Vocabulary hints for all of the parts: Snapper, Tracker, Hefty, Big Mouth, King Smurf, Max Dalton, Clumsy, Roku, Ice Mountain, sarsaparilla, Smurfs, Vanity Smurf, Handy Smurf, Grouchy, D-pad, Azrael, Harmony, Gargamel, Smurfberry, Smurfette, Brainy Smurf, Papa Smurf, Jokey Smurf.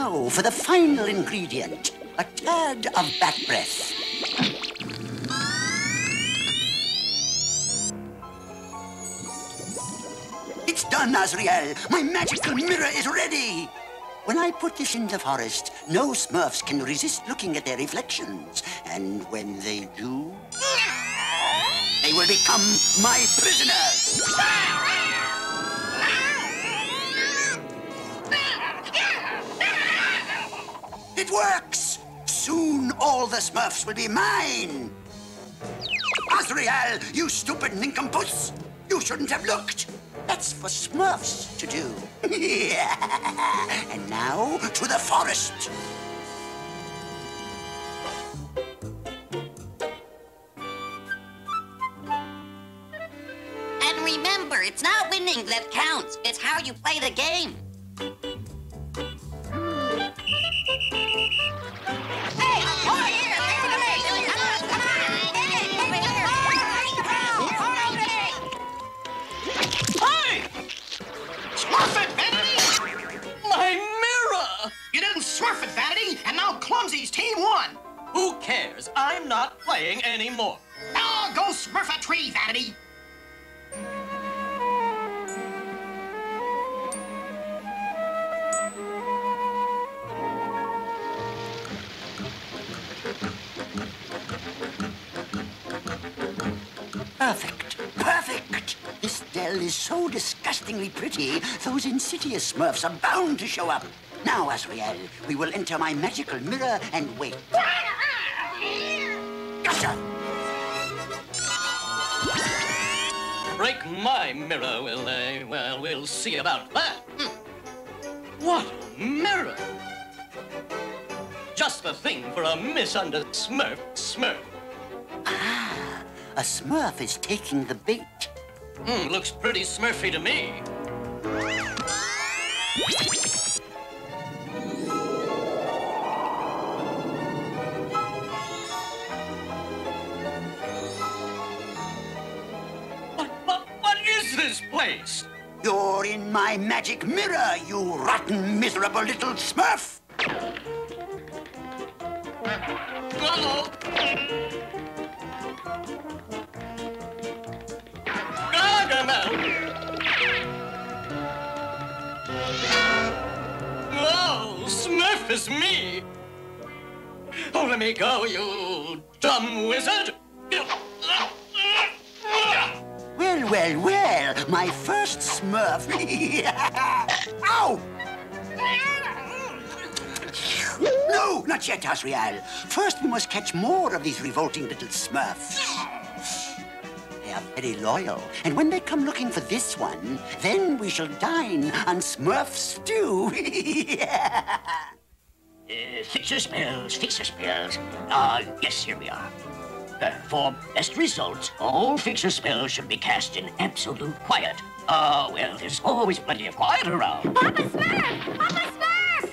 now for the final ingredient, a tad of bat breath. It's done, Azrael. My magical mirror is ready. When I put this in the forest, no Smurfs can resist looking at their reflections. And when they do, they will become my prisoners. It works! Soon all the Smurfs will be mine. Azrael, you stupid nincompoops! You shouldn't have looked. That's for Smurfs to do. And now, to the forest. And remember, it's not winning that counts. It's how you play the game. Hey, over here! Listen to me! Come on, come on! Get it! Over here! Hey! Smurfette, Vanity! My mirror! You didn't Smurf it, Vanity, and now Clumsy's team won! Who cares? I'm not playing anymore. Now go Smurf a tree, Vanity! Perfect. Perfect! This dell is so disgustingly pretty, those insidious Smurfs are bound to show up. Now, Azrael, we will enter my magical mirror and wait. Gotcha! Break my mirror, will they? Well, we'll see about that. What a mirror! Just the thing for a misunderstood Smurf. A Smurf is taking the bait. Looks pretty Smurfy to me. What is this place? You're in my magic mirror, you rotten, miserable little Smurf. Uh-oh. Oh, Smurf is me! Oh, let me go, you dumb wizard! Well, well, well, my first Smurf. Ow! No, not yet, Azrael. First, we must catch more of these revolting little Smurfs. They are very loyal, and when they come looking for this one, then we shall dine on Smurf stew. Fixer spells. Yes, here we are. For best results, all fixer spells should be cast in absolute quiet. Well, there's always plenty of quiet around. Papa Smurf! Papa Smurf!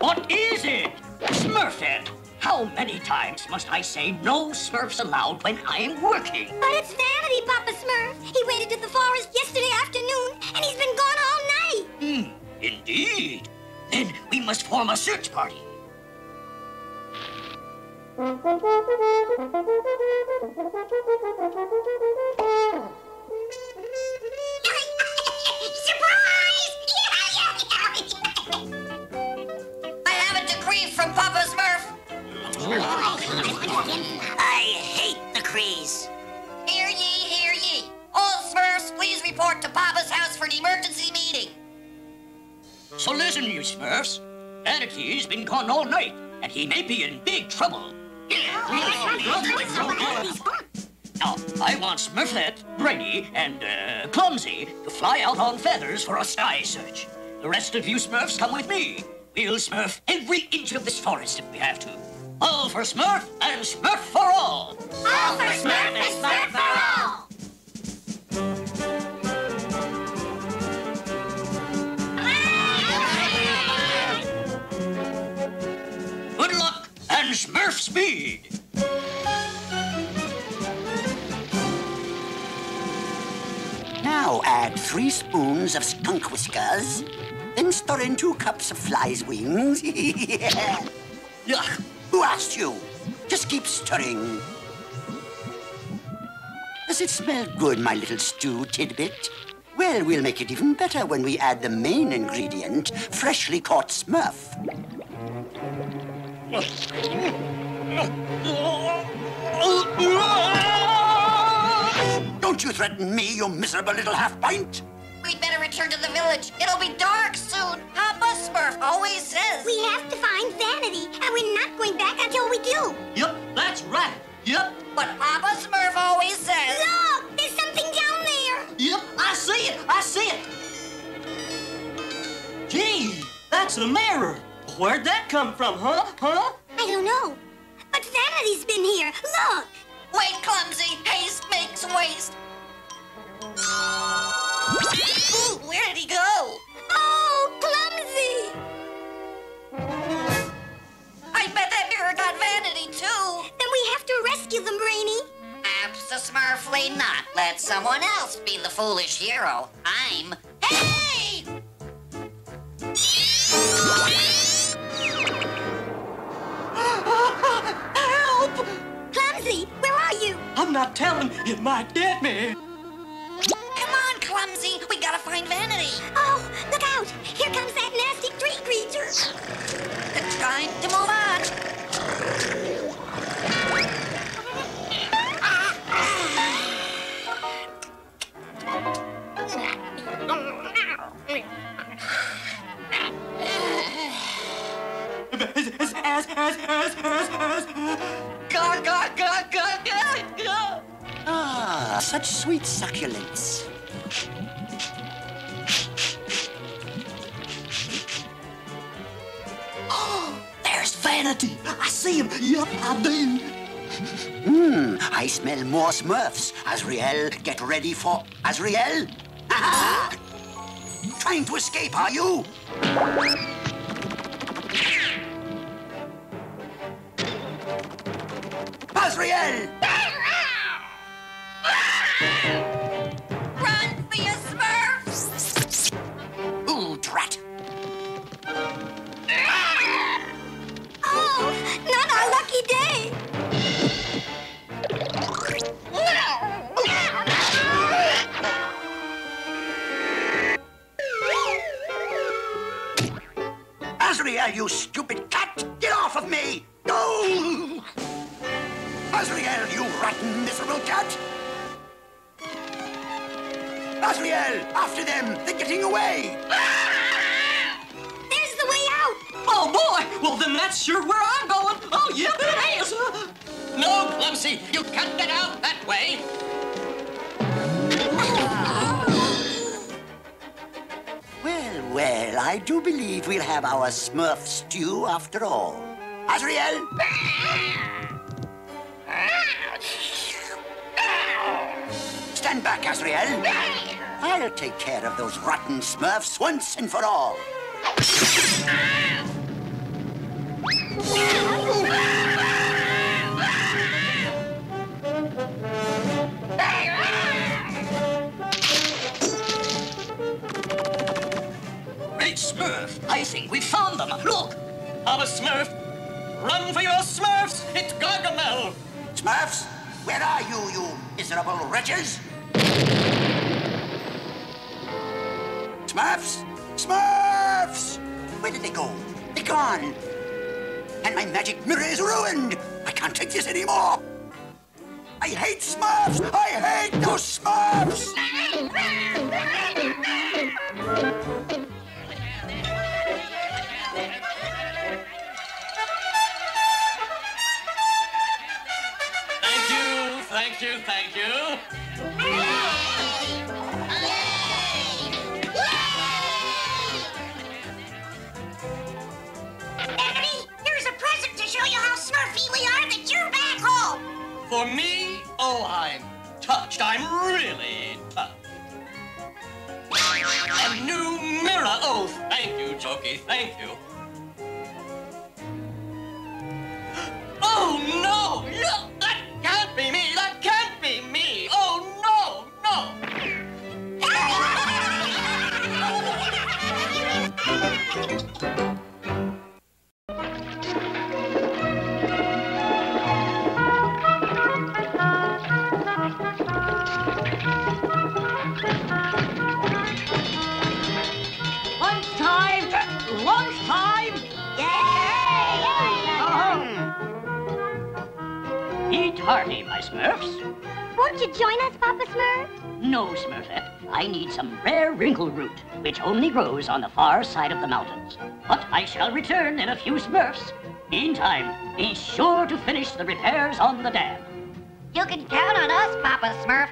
What is it? Smurfette! How many times must I say no Smurfs allowed when I'm working? But it's Vanity, Papa Smurf. He waited in the forest yesterday afternoon, and he's been gone all night. Indeed. Then we must form a search party. Surprise! I have a decree from Papa Smurf. I hate the crease. Hear ye, hear ye. All Smurfs, please report to Papa's house for an emergency meeting. So listen, you Smurfs. Vanity's been gone all night, and he may be in big trouble. Now, I want Smurfette, Brainy, and Clumsy to fly out on feathers for a sky search. The rest of you Smurfs come with me. We'll Smurf every inch of this forest if we have to. All for Smurf and Smurf for all! All for Smurf and Smurf for all! Good luck and Smurf speed! Now add 3 spoons of skunk whiskers, Then stir in 2 cups of flies' wings. Yeah. Yuck. Who asked you? Just keep stirring. Does it smell good, my little stew tidbit? Well, we'll make it even better when we add the main ingredient, freshly caught Smurf. Don't you threaten me, you miserable little half-pint! We'd better return to the village. It'll be dark soon. Papa Smurf always says. We have to find Vanity, and we're not going back until we do. Yep, that's right. Yep. But Papa Smurf always says... Look! There's something down there! Yep, I see it! I see it! Gee, that's a mirror. Where'd that come from, huh? Huh? I don't know. But Vanity's been here. Look! Wait, Clumsy. Haste makes waste. Ooh, where did he go? Oh, Clumsy! I bet that mirror got Vanity, too. Then we have to rescue them, Brainy. Absolutely not. Let someone else be the foolish hero. I'm... Hey! Help! Clumsy, where are you? I'm not telling. It might get me. Come on, Clumsy. We gotta find Vanity. Oh, look out. Here comes that nasty tree creature. It's trying to move on. Ah, such sweet succulents. Oh, there's Vanity. I see him. Yup, I do. Hmm, I smell more Smurfs. Azrael, get ready for... Azrael? Ah! Trying to escape, are you? Azrael! Run for your Smurfs! Ooh, drat! Oh, not our lucky day! Azrael, you stupid cat! Get off of me! Go! Azrael, you rotten, miserable cat! Azrael, after them! They're getting away! There's the way out! Oh, boy! Well, then that's sure where I'm going! Oh, yeah, it is! No, Clumsy! You can't get out that way! Well, well, I do believe we'll have our Smurf stew after all. Azrael! Stand back, Azrael. I'll take care of those rotten Smurfs once and for all. Great Smurf, I think we found them. Look, Papa Smurf, run for your Smurfs. It's Gargamel. Smurfs, where are you, you miserable wretches? Smurfs! Smurfs! Where did they go? They're gone! And my magic mirror is ruined! I can't take this anymore! I hate Smurfs! I hate those Smurfs! Thank you, thank you. Vanity, here's a present to show you how Smurfy we are that you're back home. For me? Oh, I'm touched. I'm really touched. A new mirror. Oh, thank you, Jokey, thank you. Oh, no, no, that can't be me. That can't be me. Oh, no, no. Eat hearty, my Smurfs. Won't you join us, Papa Smurf? No, Smurfette. I need some rare wrinkle root, which only grows on the far side of the mountains. But I shall return in a few Smurfs. Meantime, be sure to finish the repairs on the dam. You can count on us, Papa Smurf.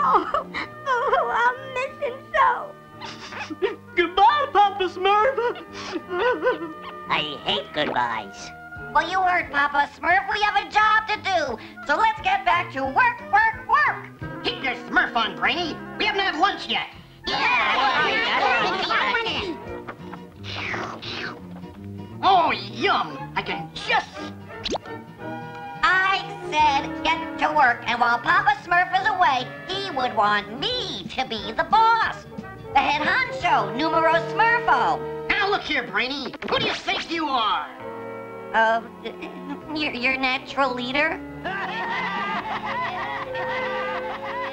Oh, I'll miss him so. Goodbye, Papa Smurf. I hate goodbyes. Well, you heard, Papa Smurf. We have a job to do. So let's get back to work. Keep your Smurf on, Brainy. We haven't had lunch yet. Yeah. Oh, yum. I can just... I said get to work, and while Papa Smurf is away, he would want me to be the boss. The head honcho, numero Smurfo. Now look here, Brainy. Who do you think you are? Your natural leader?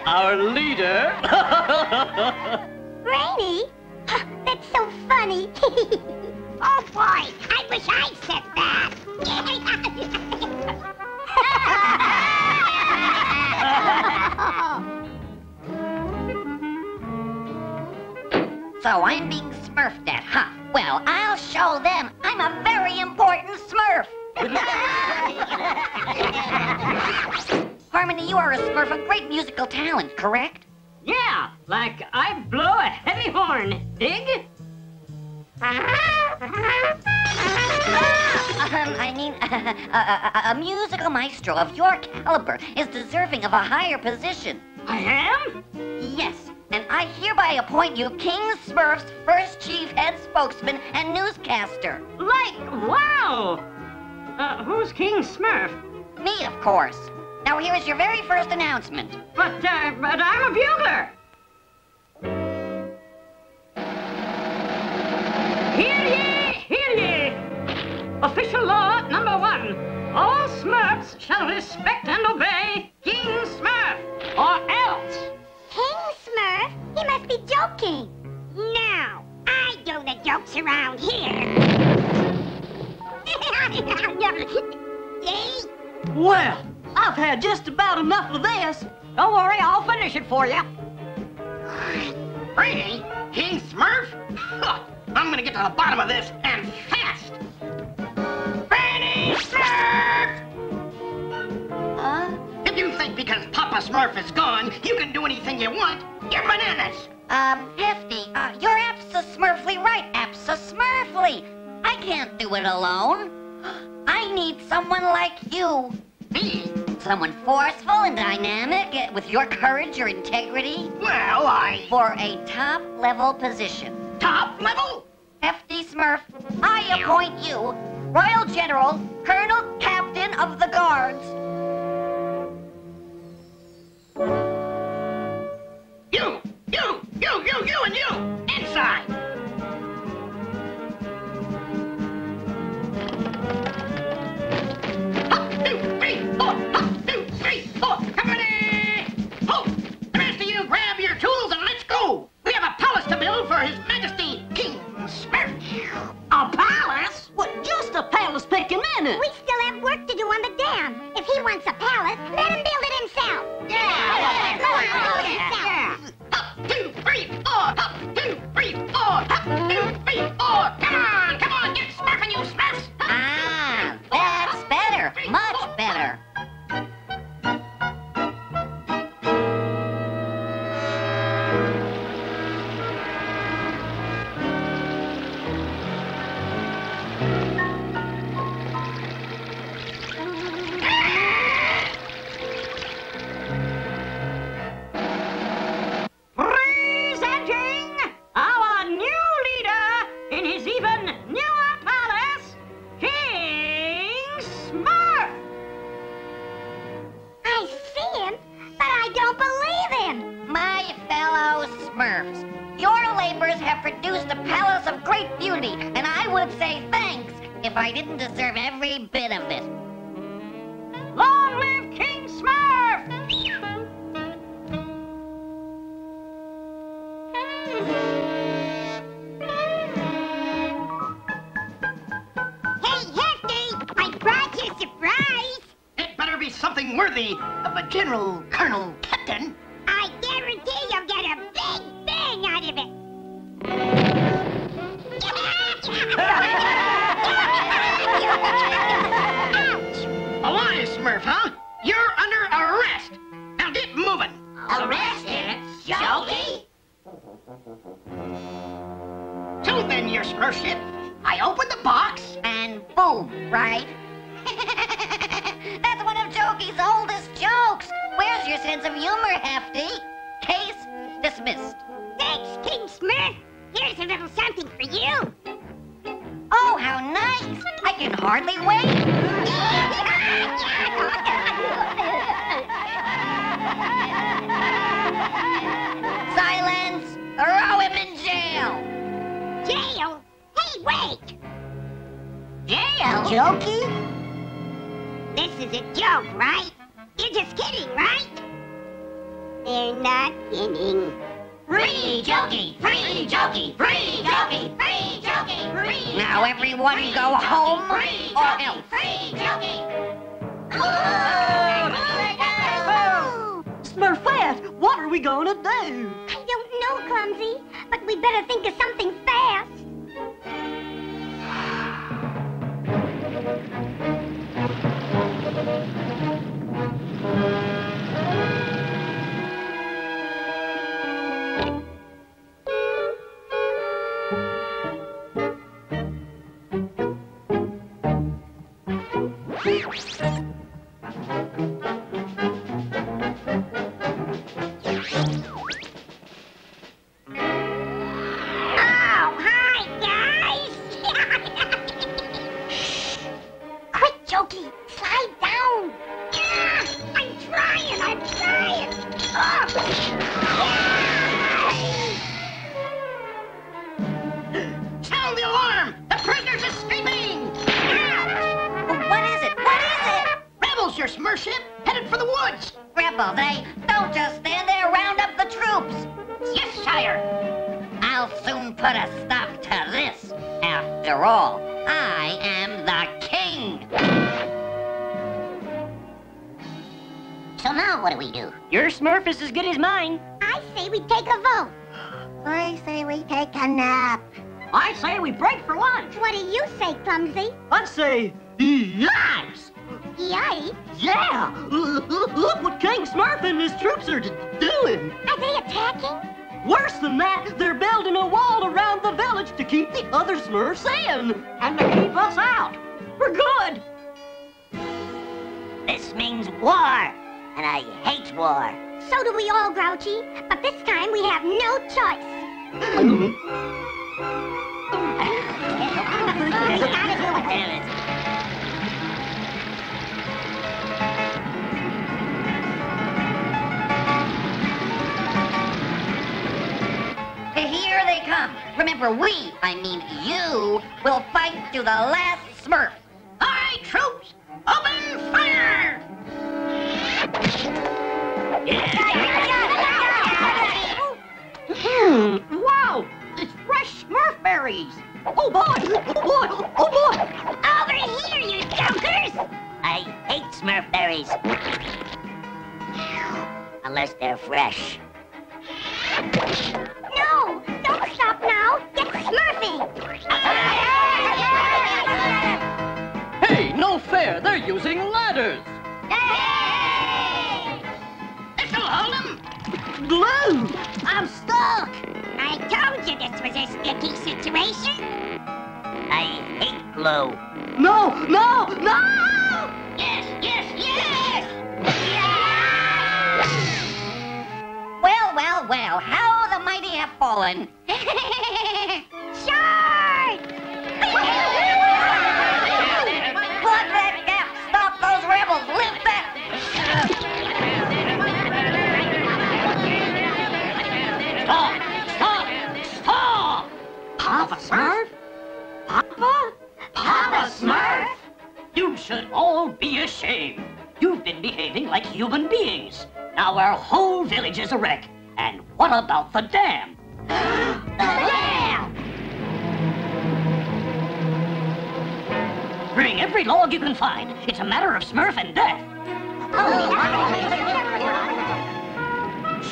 Our leader? Brainy? That's so funny. Oh, boy, I wish I said that. So I'm being smurfed at, huh? Well, I'll show them I'm a very important Smurf. Harmony, you are a Smurf of great musical talent, correct? Yeah, like I blow a heavy horn, dig? A musical maestro of your caliber is deserving of a higher position. I am? Yes, and I hereby appoint you King Smurf's first chief head spokesman and newscaster. Like, wow! Who's King Smurf? Me, of course. Now here is your very first announcement. But I'm a bugler! Official law number 1. All Smurfs shall respect and obey King Smurf, or else. King Smurf? He must be joking. No, I do the jokes around here. Well, I've had just about enough of this. Don't worry, I'll finish it for you. Really? King Smurf? I'm gonna get to the bottom of this, and fast. Smurf! If you think because Papa Smurf is gone, you can do anything you want, you're bananas! Hefty, you're abso-smurfly right, abso-smurfly. I can't do it alone. I need someone like you. Me? Someone forceful and dynamic, with your courage, your integrity. Well, I... For a top-level position. Top level? Hefty Smurf, I appoint you Royal General, Colonel Captain of the Guards. You, and you! Inside! Hop, 2, 3, 4, hop, 2, 3, 4, company! Ho! The rest of you grab your tools and let's go! We have a palace to build for His Majesty, King Smurf. A palace? What, just a palace picking minute? We still have work to do on the dam. If he wants a palace, let him build it himself. Yeah. Hop, 2, 3, 4, hop, 2, 3, 4, hop, 2, 3, 4. Come on, get smurfing, you Smurfs. Ah, that's better, much better. worthy of a general, colonel, captain, I guarantee you'll get a big bang out of it. A lie, Smurf, huh? You're under arrest. Now get moving. Arrested? Jokey? So then, your Smurfship, I opened the box and boom, right? That's one of Jokey's oldest jokes. Where's your sense of humor, Hefty? Case dismissed. Thanks, King Smurf. Here's a little something for you. Oh, how nice. I can hardly wait. Silence. Throw him in jail. Jail? Hey, wait. Jail? Jokey? This is a joke, right? You're just kidding, right? They're not kidding. Free Jokey! Free Jokey! Free Jokey! Free Jokey! Free Jokey! Now everyone go home or else. Free Jokey! Smurfette, what are we gonna do? I don't know, Clumsy, but we better think of something fast.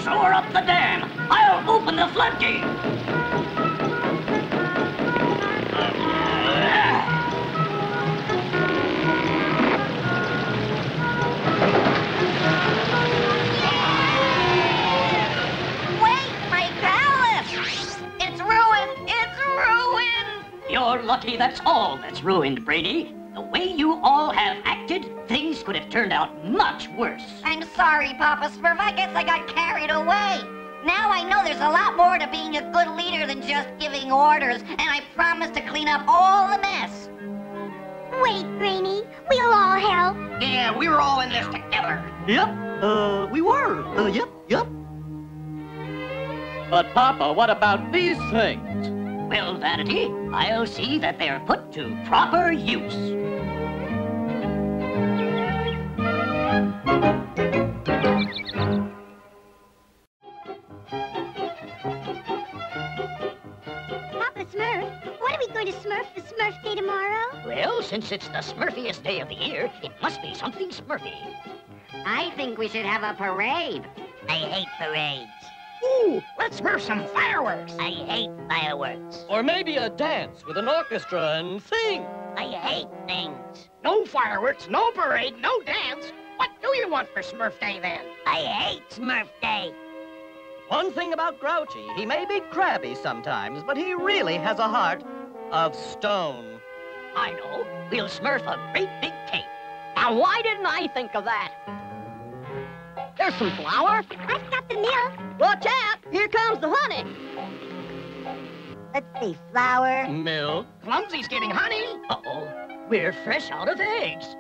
Shore up the dam. I'll open the floodgate. Wait, my palace! It's ruined! It's ruined! You're lucky that's all that's ruined, Brady. The way you all have acted, things could have turned out much worse. I'm sorry, Papa Smurf. I guess I got carried away. Now I know there's a lot more to being a good leader than just giving orders, and I promise to clean up all the mess. Wait, Brainy. We'll all help. Yeah, we were all in this together. Yep, we were. Yep. But, Papa, what about these things? Well, Vanity, I'll see that they're put to proper use. Smurf the Smurf Day tomorrow? Well, since it's the smurfiest day of the year, it must be something smurfy. I think we should have a parade. I hate parades. Ooh, let's smurf some fireworks. I hate fireworks. Or maybe a dance with an orchestra and sing. I hate things. No fireworks, no parade, no dance. What do you want for Smurf Day, then? I hate Smurf Day. One thing about Grouchy, he may be crabby sometimes, but he really has a heart of stone. I know. We'll smurf a great big cake. Now, why didn't I think of that? Here's some flour. I've got the milk. Watch out. Here comes the honey. Let's see. Flour. Milk. Clumsy's getting honey. Uh-oh. We're fresh out of eggs.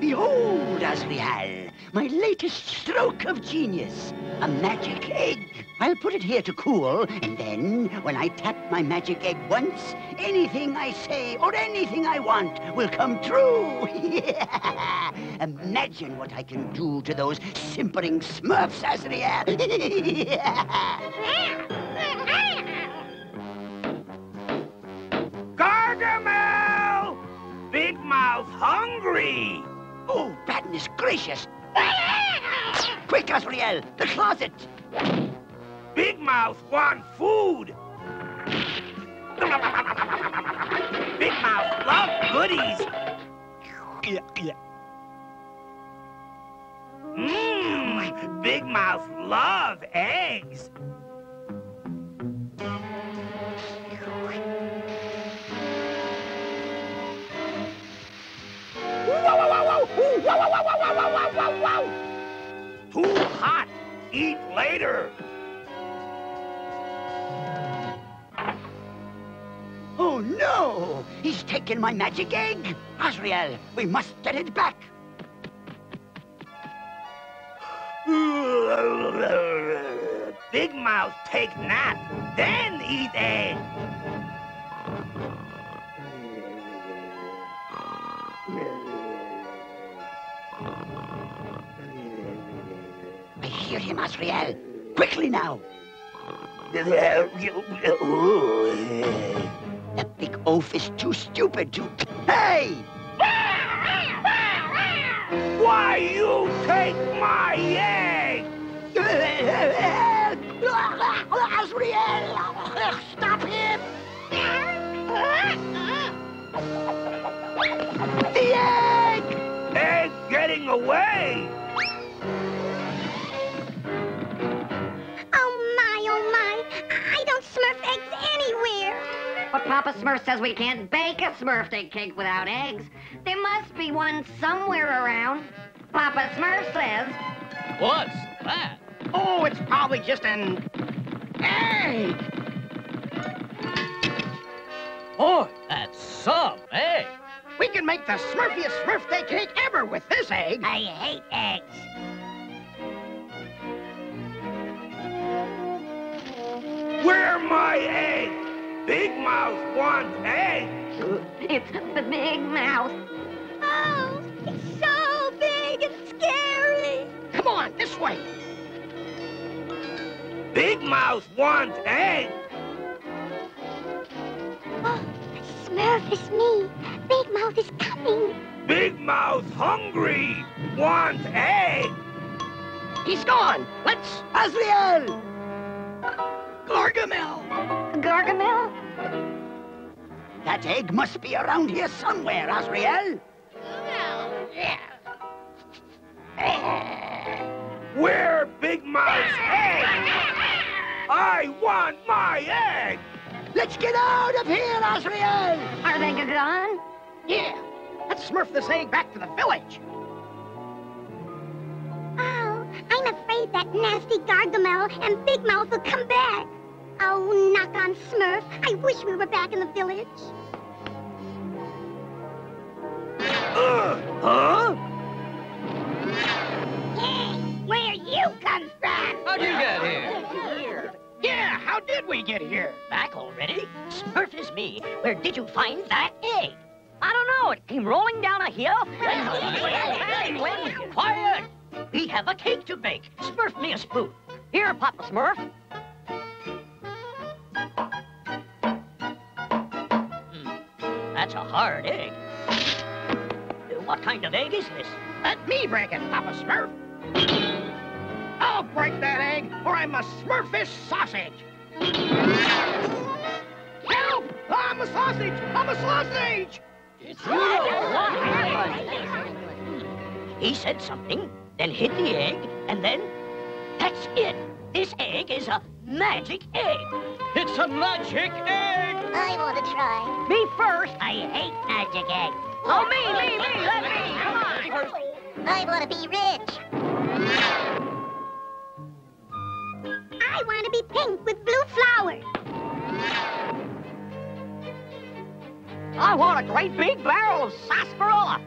Behold, Azrael, my latest stroke of genius, a magic egg. I'll put it here to cool, and then, when I tap my magic egg once, anything I say or anything I want will come true. Yeah. Imagine what I can do to those simpering Smurfs, Azrael. Yeah. Gargamel! Big Mouth hungry! Oh, badness gracious! Quick, Azrael, the closet! Big Mouth wants food! Big Mouth loves goodies! Mmm, Big Mouth loves eggs! Too hot! Eat later! Oh, no! He's taken my magic egg! Azrael, we must get it back! Big Mouth, take nap, then eat egg! I hear him, Azrael. Quickly now! The big oaf is too stupid to... Hey! Why you take my egg? Azrael! Stop him! The egg! Egg's getting away! But Papa Smurf says we can't bake a Smurf Day cake without eggs. There must be one somewhere around. Papa Smurf says... What's that? Oh, it's probably just an egg. Boy, that's some egg. We can make the smurfiest Smurf Day cake ever with this egg. I hate eggs. Where my eggs? Big Mouth wants eggs! It's the Big Mouth. Oh, it's so big and scary! Come on, this way! Big Mouth wants eggs! Oh, Smurf is me! Big Mouth is coming! Big Mouth hungry! Wants egg! He's gone! Let's... Azrael! Gargamel! Gargamel? That egg must be around here somewhere, Azrael! Well, yeah. Where Big Mouth's egg? I want my egg! Let's get out of here, Azrael! Are they gone? Yeah. Let's smurf this egg back to the village. Oh, I'm afraid that nasty Gargamel and Big Mouth will come back. Oh, knock on Smurf. I wish we were back in the village. Huh? Hey, where you come from? How'd you get here? Yeah, how did we get here? Back already? Smurf is me. Where did you find that egg? I don't know. It came rolling down a hill. And went quiet. We have a cake to bake. Smurf me a spoon. Here, Papa Smurf. That's a hard egg. What kind of egg is this? Let me break it, Papa Smurf. I'll break that egg, or I'm a Smurfish sausage. Help! I'm a sausage! I'm a sausage! It's he said something, then hit the egg, and then... That's it! This egg is a magic egg! It's a magic egg! I want to try. Me first! I hate magic eggs. Oh, me! Let me! Come on! I want to be rich! I want to be pink with blue flowers! I want a great big barrel of sarsaparilla.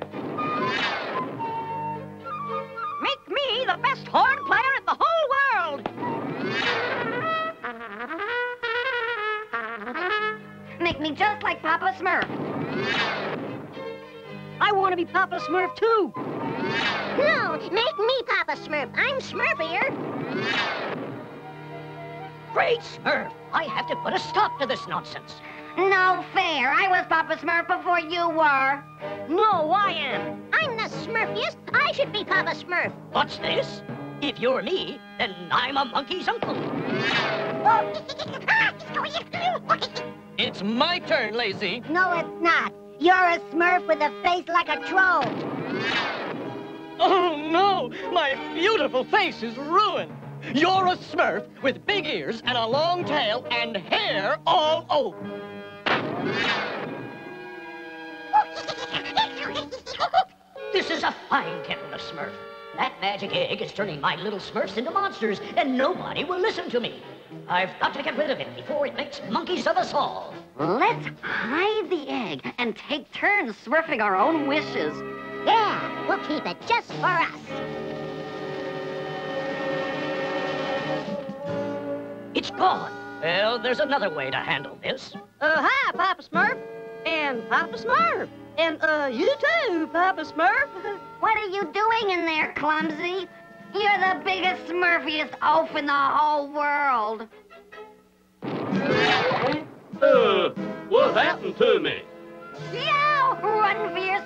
Make me the best horn player in the whole world. Make me just like Papa Smurf. I want to be Papa Smurf, too. No, make me Papa Smurf. I'm Smurfier. Great Smurf. I have to put a stop to this nonsense. No fair. I was Papa Smurf before you were. No, I am. I'm the Smurfiest. I should be Papa Smurf. What's this? If you're me, then I'm a monkey's uncle. It's my turn, Lazy. No, it's not. You're a Smurf with a face like a troll. Oh, no. My beautiful face is ruined. You're a Smurf with big ears and a long tail and hair all over. This is a fine kettle of Smurf. That magic egg is turning my little Smurfs into monsters, and nobody will listen to me. I've got to get rid of it before it makes monkeys of us all. Let's hide the egg and take turns Smurfing our own wishes. Yeah, we'll keep it just for us. It's gone. Well, there's another way to handle this. Hi, Papa Smurf. And Papa Smurf. And, you too, Papa Smurf. What are you doing in there, Clumsy? You're the biggest, smurfiest oaf in the whole world. What happened to me? Yo, run for your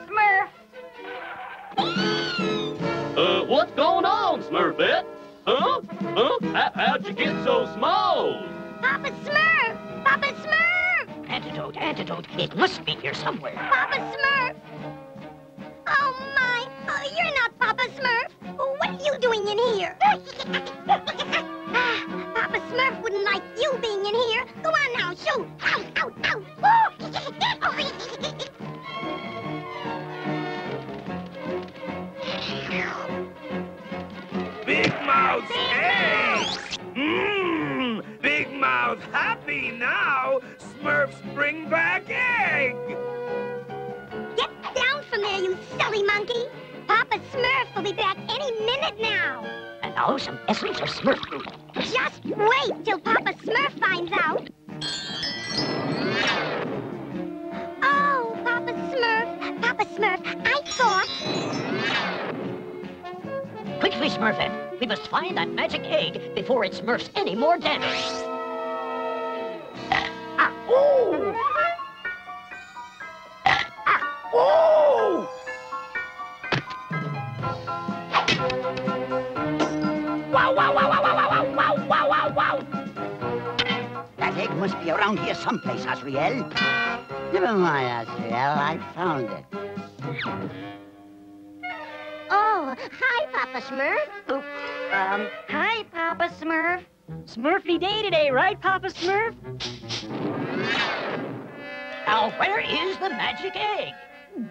Smurf. What's going on, Smurfette? How'd you get so small? Papa Smurf! Papa Smurf! Antidote. It must be here somewhere. Papa Smurf! Oh, my. You're not Papa Smurf. What are you doing in here? Papa Smurf wouldn't like you being in here. Go on now, shoot. Ow. Big Mouth's eggs! Big Mouth happy now! Smurfs bring back egg! Get down from there, you silly monkey! Papa Smurf will be back any minute now! And now some essence of Smurf food. Just wait till Papa Smurf finds out! Oh, Papa Smurf, I thought... Quickly, Smurfette! We must find that magic egg before it smurfs any more damage. must be around here someplace, Azrael. Never mind, Azrael. I found it. Oh, hi, Papa Smurf. Oops. Hi, Papa Smurf. Smurfy day today, right, Papa Smurf? Now, where is the magic egg?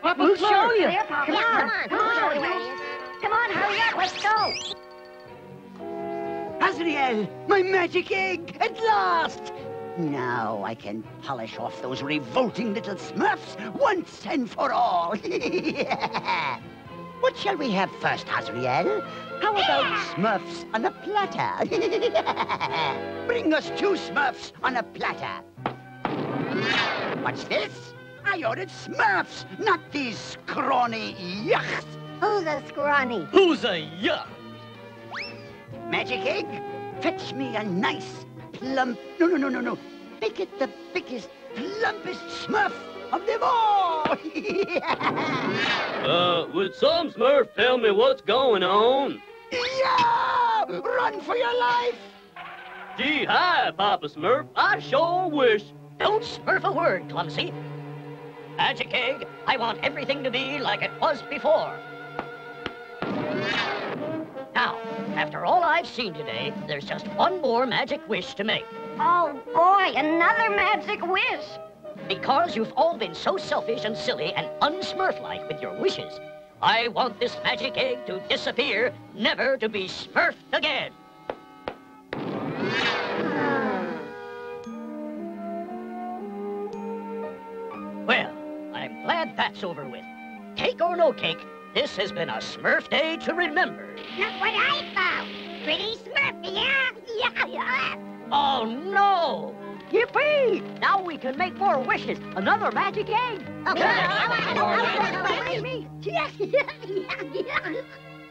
Papa, we'll show you. There, Papa. Yeah, come on. Come on. Come on, hurry up. Let's go. Azrael, my magic egg, at last! Now I can polish off those revolting little Smurfs once and for all. Yeah. What shall we have first, Azrael? How about Smurfs on a platter? Yeah. Bring us 2 Smurfs on a platter. What's this? I ordered Smurfs, not these scrawny yucks. Who's a scrawny? Who's a yuck? Magic egg, fetch me a nice, plump... No. Make it the biggest, plumpest Smurf of them all! Would some Smurf tell me what's going on? Yeah! Run for your life! Gee, hi, Papa Smurf. I sure wish. Don't Smurf a word, Clumsy. Magic egg, I want everything to be like it was before. Now, after all I've seen today, there's just one more magic wish to make. Oh, boy, another magic wish. Because you've all been so selfish and silly and un-Smurf-like with your wishes, I want this magic egg to disappear, never to be Smurfed again. Well, I'm glad that's over with. Cake or no cake, this has been a Smurf day to remember. Look what I found! Pretty Smurf, yeah? Yeah. Oh, no! Yippee! Now we can make more wishes. Another magic egg. Okay.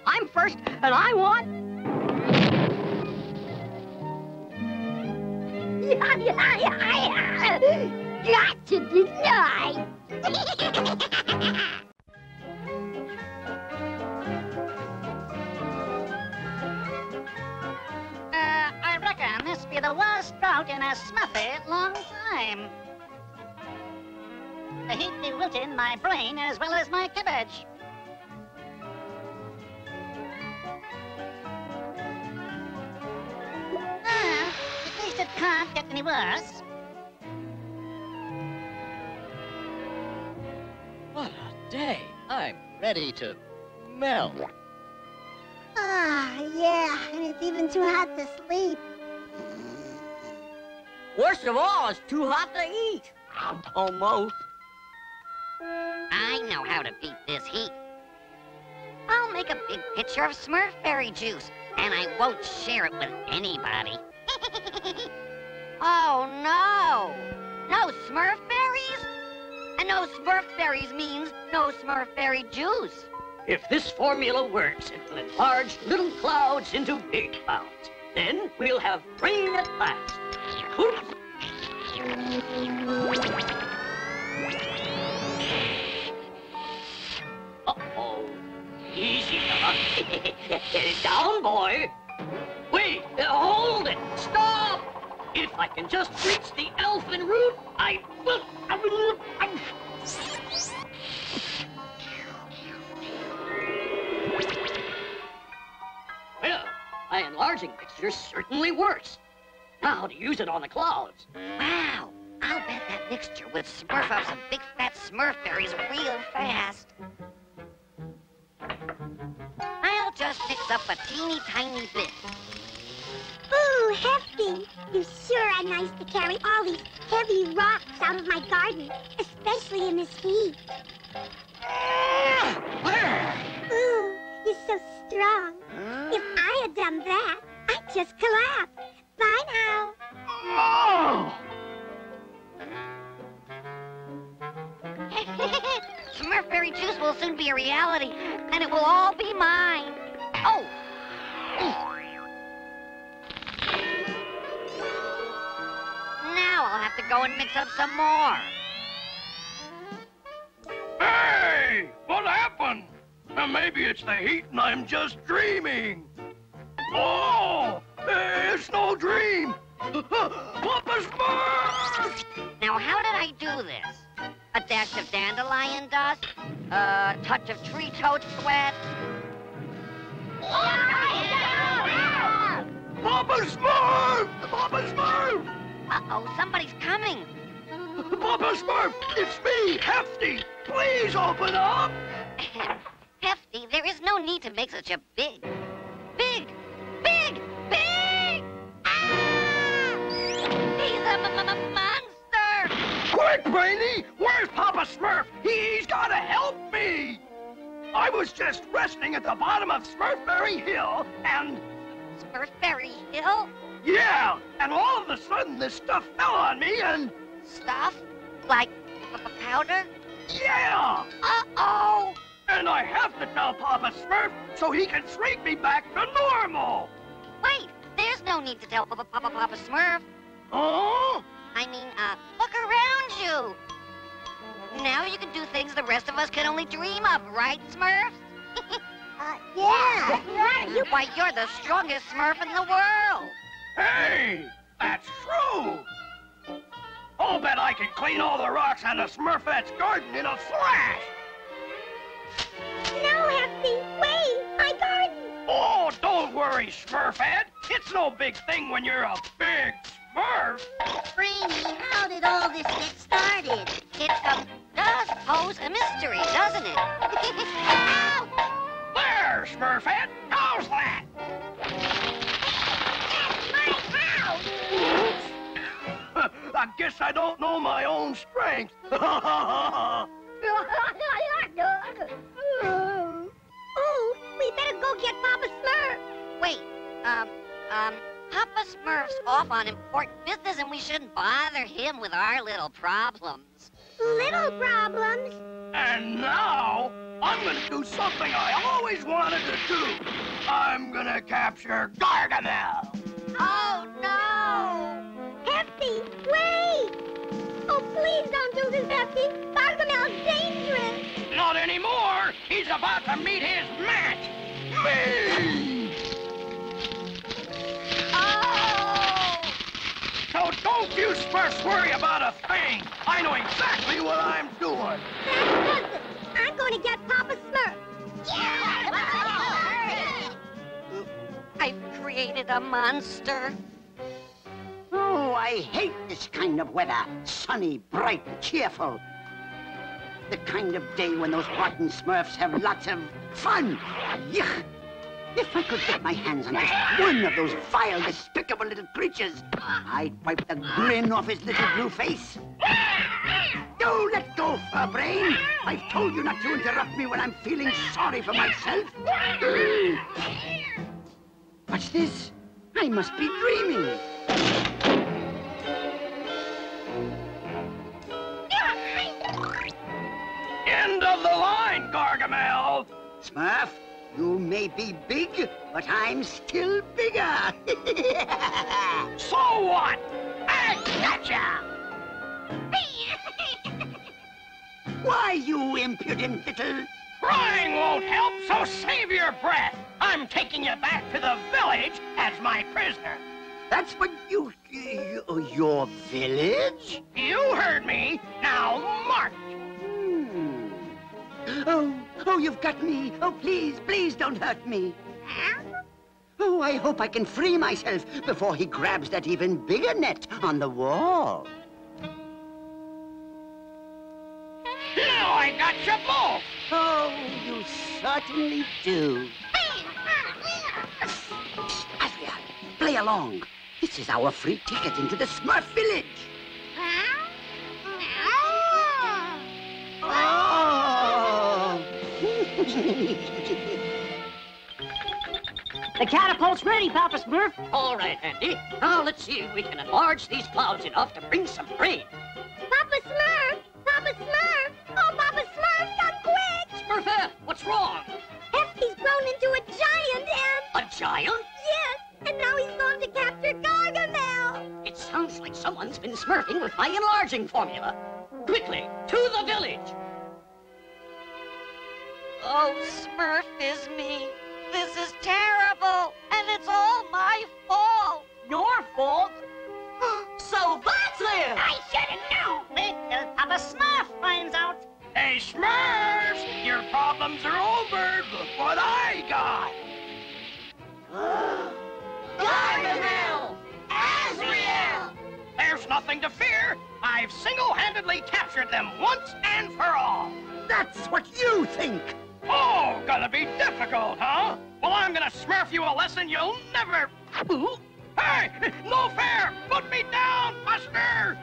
I'm first, and I want... Gotcha, didn't I? The worst drought in a Smurfette long time. The heat bewildered my brain as well as my cabbage. At least it can't get any worse. What a day! I'm ready to melt. Yeah, and it's even too hot to sleep. Worst of all, it's too hot to eat. Almost. I know how to beat this heat. I'll make a big pitcher of Smurfberry juice, and I won't share it with anybody. Oh, no. No Smurfberries? And no Smurfberries means no Smurfberry juice. If this formula works, it will enlarge little clouds into big clouds. Then we'll have rain at last. Oops. Uh-oh. Easy, fella. Down, boy. Wait, hold it. Stop. If I can just reach the elfin root, I will... Well, my enlarging picture certainly works. Now to use it on the clouds. Wow! I'll bet that mixture would Smurf up some big fat Smurfberries real fast. I'll just mix up a teeny tiny bit. Ooh, Hefty! You sure are nice to carry all these heavy rocks out of my garden, especially in this heat. Ooh, you're so strong. If I had done that, I'd just collapse. Bye now. Oh! Smurfberry juice will soon be a reality, and it will all be mine. Oh! Now I'll have to go and mix up some more. Hey! What happened? Now maybe it's the heat and I'm just dreaming. Oh! It's no dream. Papa Smurf! Now, how did I do this? A dash of dandelion dust? A touch of tree toad sweat? Papa Smurf! Papa Smurf! Uh-oh, somebody's coming. Papa Smurf, it's me, Hefty. Please open up. Hefty, there is no need to make such a big... Ah! He's a monster! Quick, Brainy! Where's Papa Smurf? He's gotta help me! I was just resting at the bottom of Smurfberry Hill, and... Smurfberry Hill? Yeah, and all of a sudden this stuff fell on me and... Stuff? Like powder? Yeah! Uh-oh! And I have to tell Papa Smurf so he can shrink me back to normal! Wait, there's no need to tell Papa Smurf. Oh? I mean, look around you. Now you can do things the rest of us can only dream of, right, Smurfs? Yeah! Why, you're the strongest Smurf in the world! Hey! That's true! I'll bet I can clean all the rocks on the Smurfette's garden in a flash! No, Hefty! Wait! My garden! Oh, don't worry, Smurfette! It's no big thing when you're a big Smurf! Brainy, how did all this get started? It does pose a mystery, doesn't it? Ow! There, Smurfette! How's that? That's my house! I guess I don't know my own strength! Oh, we better go get Papa Smurf. Wait, Papa Smurf's off on important business and we shouldn't bother him with our little problems. Little problems? And now, I'm gonna do something I always wanted to do. I'm gonna capture Gargamel. Oh, no! Hefty, wait! Oh, please don't do this, Hefty. Gargamel's dangerous. Not anymore! He's about to meet his match! Me! Oh! So don't you Smurfs worry about a thing! I know exactly what I'm doing! That's good! I'm going to get Papa Smurf! Yeah! Papa Smurf! I've created a monster. Oh, I hate this kind of weather. Sunny, bright, cheerful. The kind of day when those rotten Smurfs have lots of fun. Yuck! If I could get my hands on just one of those vile, despicable little creatures, I'd wipe the grin off his little blue face. Don't let go, Furbrain. I've told you not to interrupt me when I'm feeling sorry for myself. What's this? I must be dreaming. End of the line, Gargamel! Smurf, you may be big, but I'm still bigger. So what? I gotcha! Why, you impudent little... Crying won't help, so save your breath. I'm taking you back to the village as my prisoner. That's what you... your village? You heard me. Now march. Oh, you've got me. Oh, please don't hurt me. Oh, I hope I can free myself before he grabs that even bigger net on the wall. Now I got you both. Oh, you certainly do. Azrael, play along. This is our free ticket into the Smurf Village. The catapult's ready, Papa Smurf. All right, Handy. Now let's see if we can enlarge these clouds enough to bring some rain. Papa Smurf! Papa Smurf! Oh, Papa Smurf, come quick! Smurfette, what's wrong? Hefty's grown into a giant and... A giant? Yes, and now he's going to capture Gargamel. It sounds like someone's been smurfing with my enlarging formula. Quickly, to the village! Oh, Smurf is me. This is terrible, and it's all my fault. Your fault? till Papa Smurf finds out. Hey, Smurfs, your problems are over. Look what I got. Gargamel! Azrael! There's nothing to fear. I've single-handedly captured them once and for all. That's what you think. Oh, gonna be difficult, huh? Well, I'm gonna smurf you a lesson you'll never... Ooh. Hey, no fair! Put me down, Buster!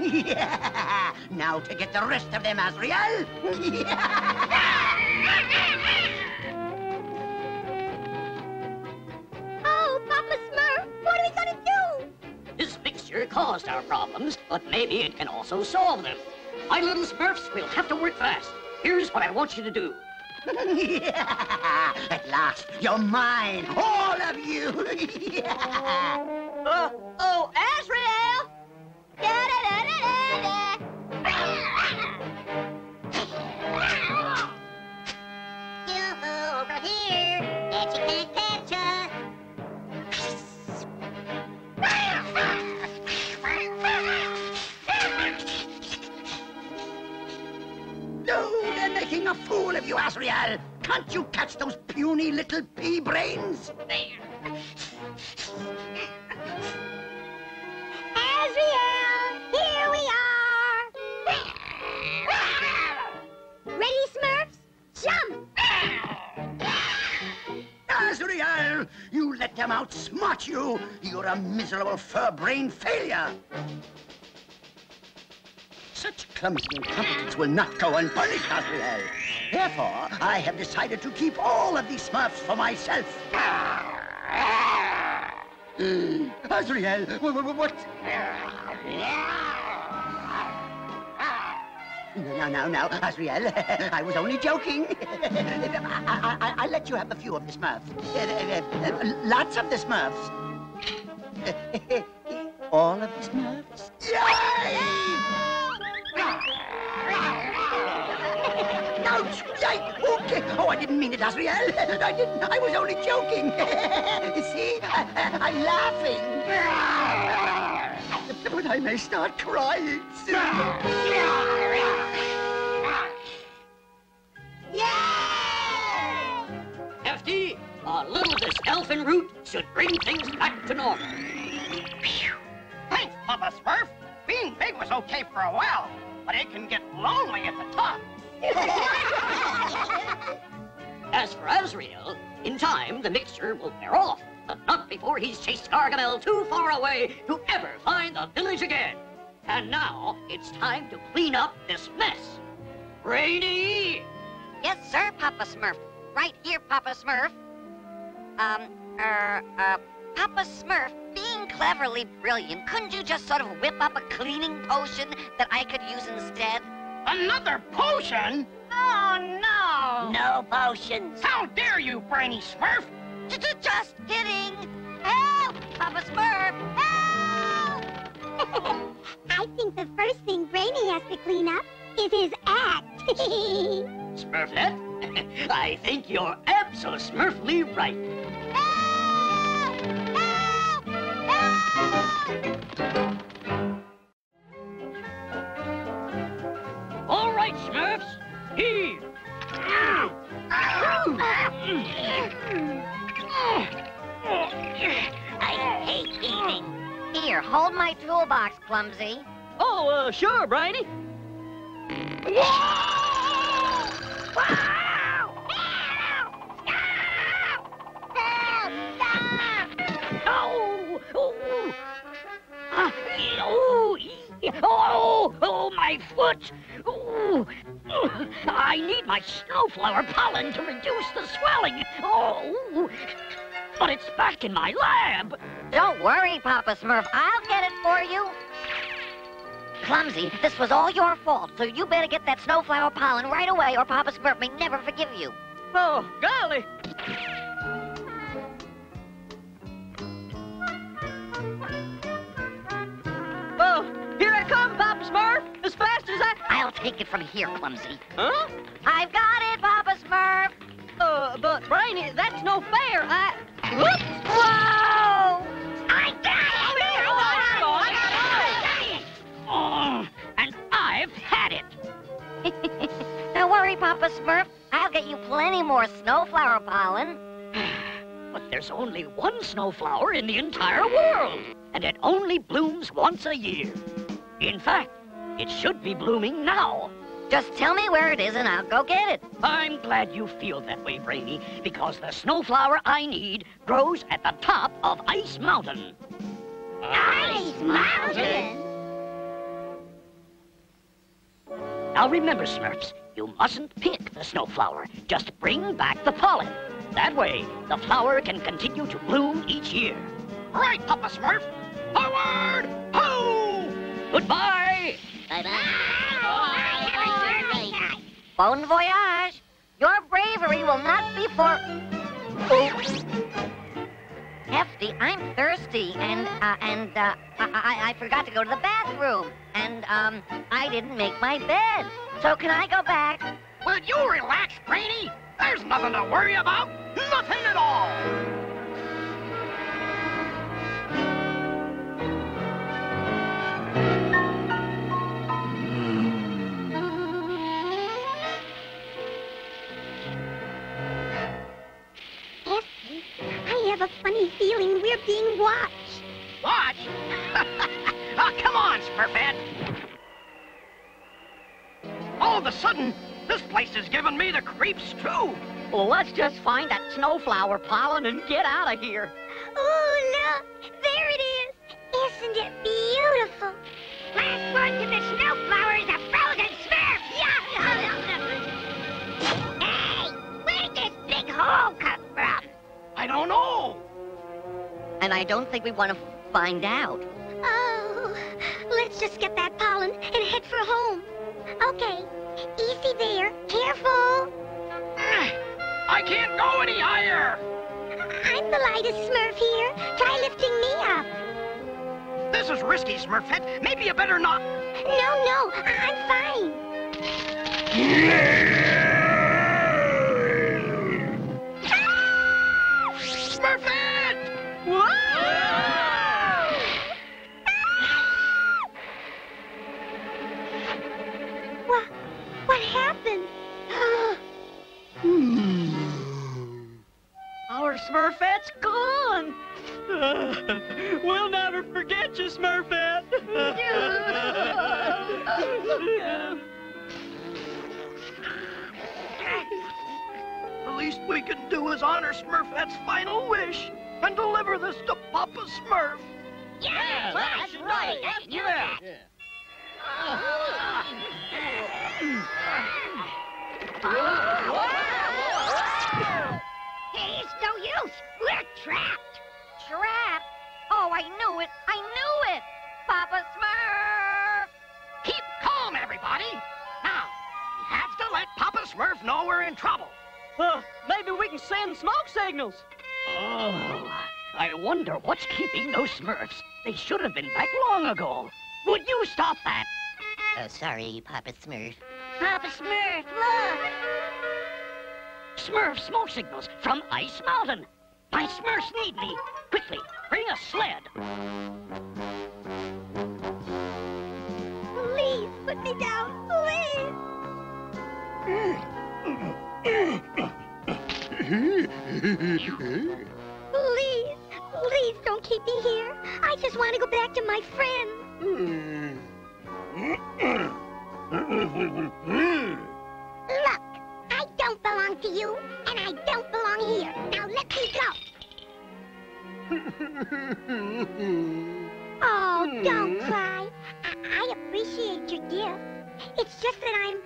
Yeah. Now to get the rest of them, Azrael. Oh, Papa Smurf, what are we gonna do? This fixture caused our problems, but maybe it can also solve them. My little Smurfs will have to work fast. Here's what I want you to do. Yeah. At last, you're mine, all of you. Yeah. Oh, Azrael! You over here, that you can't catch us. No, they're making a fool of you, Azrael. Can't you catch those puny little pea brains? Azrael, here we are! Ready, Smurfs? Jump! Azrael, you let them outsmart you. You're a miserable fur-brain failure. Such clumsy incompetence will not go unpunished, Azrael. Therefore, I have decided to keep all of these Smurfs for myself. Azrael, what? No, Azrael, I was only joking. I let you have a few of the Smurfs. Lots of the Smurfs. All of the Smurfs? Yay! Ouch! Yike! Okay. Oh, I didn't mean it, Azrael. I didn't. I was only joking. See? I'm laughing. But I may start crying soon. Yeah! Hefty, a little of this elfin root should bring things back to normal. Thanks, Papa Smurf. Being big was okay for a while, but it can get lonely at the top. As for Azrael, in time the mixture will wear off. But not before he's chased Gargamel too far away to ever find the village again. And now, it's time to clean up this mess. Brainy! Yes, sir, Papa Smurf. Right here, Papa Smurf. Papa Smurf, being cleverly brilliant, couldn't you just sort of whip up a cleaning potion that I could use instead? Another potion? Oh, no! No potions. How dare you, Brainy Smurf! Just kidding! Help! Papa Smurf! Help! I think the first thing Brainy has to clean up is his act. Smurfette, I think you're abso-smurfly right. Help! Help! Help! All right, Smurfs, heave! I hate eating. Here, hold my toolbox, Clumsy. Oh, sure, Brainy. Oh, my foot. Ooh. I need my snowflower pollen to reduce the swelling. Oh, but it's back in my lab. Don't worry, Papa Smurf. I'll get it for you. Clumsy, this was all your fault, so you better get that snowflower pollen right away or Papa Smurf may never forgive you. Oh, golly. Oh, here I come, Papa Smurf, as fast as I... I'll take it from here, Clumsy. Huh? I've got it, Papa Smurf. But, Brainy, that's no fair. I... Whoops! Whoa! I got it! Oh, and I've Papa Smurf, I'll get you plenty more snowflower pollen. But there's only one snowflower in the entire world, and it only blooms once a year. In fact, it should be blooming now. Just tell me where it is and I'll go get it. I'm glad you feel that way, Brainy, because the snowflower I need grows at the top of Ice Mountain. Ice Mountain? Now remember, Smurfs, you mustn't pick the snowflower. Just bring back the pollen. That way, the flower can continue to bloom each year. Right, Papa Smurf. Forward! Ho! Goodbye! Bye-bye! Bon voyage! Your bravery will not be for... Oops! Hefty, I'm thirsty, and I forgot to go to the bathroom. And, I didn't make my bed. So can I go back? Will you relax, Brainy? There's nothing to worry about. Nothing at all! I have a funny feeling we're being watched. Watched? Oh, come on, Smurfette. All of a sudden, this place is giving me the creeps, too. Well, let's just find that snowflower pollen and get out of here. Oh, look. There it is. Isn't it beautiful? Last one to the snowflower is a frozen Smurf. Yeah. Hey, where did this big hole come from? I don't know. And I don't think we want to find out. Oh, let's just get that pollen and head for home. Okay, easy there, careful. I can't go any higher. I'm the lightest Smurf here. Try lifting me up. This is risky, Smurfette. Maybe you better not. No, I'm fine. Smurfette's gone! We'll never forget you, Smurfette! The least we can do is honor Smurfette's final wish and deliver this to Papa Smurf. Yeah, that's right! Let's do that! We're trapped! Trapped? Oh, I knew it! I knew it! Papa Smurf! Keep calm, everybody! Now, we have to let Papa Smurf know we're in trouble. Well, maybe we can send smoke signals. Oh, I wonder what's keeping those Smurfs. They should have been back long ago. Would you stop that? Oh, sorry, Papa Smurf. Papa Smurf, look! Smurf smoke signals from Ice Mountain. My Smurfs need me. Quickly, bring a sled. Please, put me down, please. Please don't keep me here. I just want to go back to my friends. Look. I don't belong to you, and I don't belong here. Now let me go. Oh, don't cry. I appreciate your gift. It's just that I'm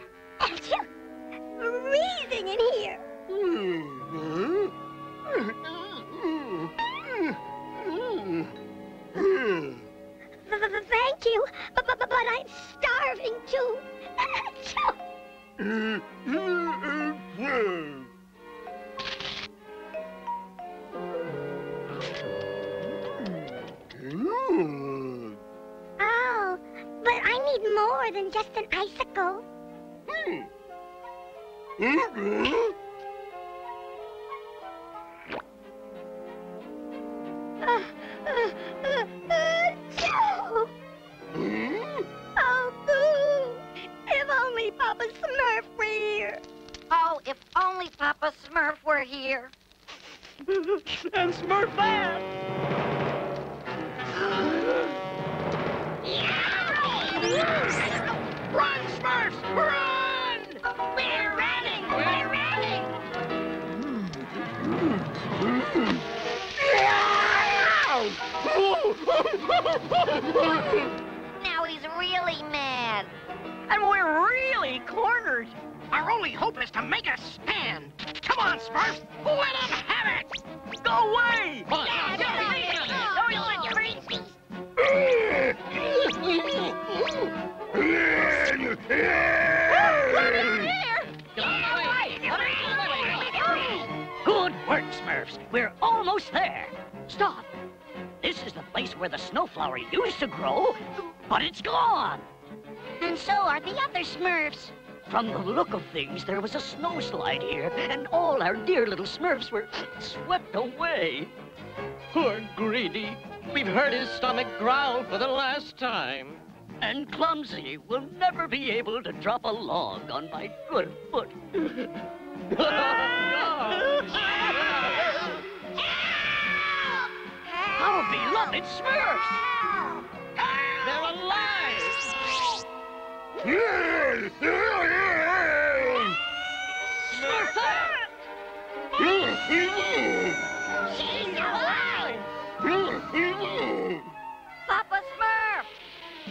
freezing in here. Thank you, but I'm starving too. Oh, but I need more than just an icicle. were here. And Smurfette! Yeah. Run, Smurfs! Run! We're running! We're running! Now he's really mad. And we're really cornered. Our only hope is to make a stand. Come on, Smurfs! Let them have it! Go away! Good work, Smurfs. We're almost there. Stop. This is the place where the snowflower used to grow, but it's gone. And so are the other Smurfs. From the look of things, there was a snowslide here, and all our dear little Smurfs were swept away. Poor Greedy. We've heard his stomach growl for the last time. And Clumsy will never be able to drop a log on my good foot. Our beloved Smurfs! They're alive! Smurfette! She's alive! Papa Smurf!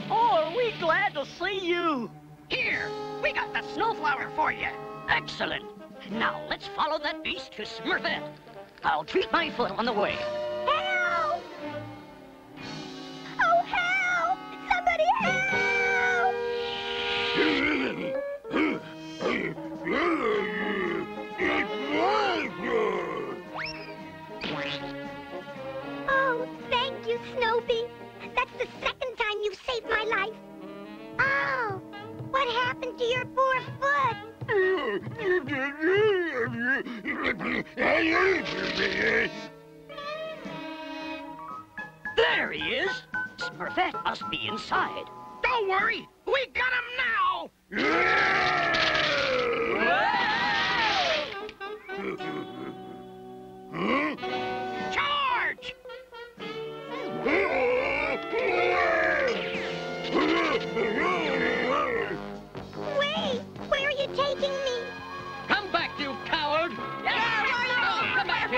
Oh, are we glad to see you! Here, we got the snowflower for you! Excellent! Now, let's follow that beast to Smurfette. I'll treat my foot on the way. Help! Oh, help! Somebody help! Oh, thank you, Snoopy. That's the second time you've saved my life. Oh, what happened to your poor foot? There he is! Smurfette must be inside. Don't worry! We got him now! Charge! Wait! Where are you taking me? Come back, you coward! Come back!